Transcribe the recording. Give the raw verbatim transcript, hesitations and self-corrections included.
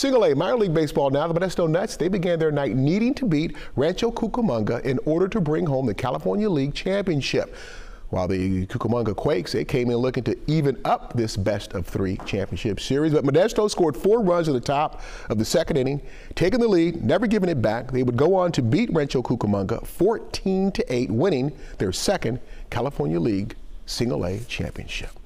Single A minor league baseball now, the Modesto Nuts, they began their night needing to beat Rancho Cucamonga in order to bring home the California League championship. While the Cucamonga Quakes, they came in looking to even up this best of three championship series, but Modesto scored four runs at the top of the second inning, taking the lead, never giving it back. They would go on to beat Rancho Cucamonga fourteen to eight, winning their second California League Single A championship.